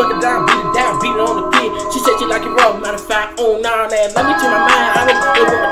fuck it down, beat it on the kid. She said she like it raw, matter of fact, on 9 and let me change my mind. I was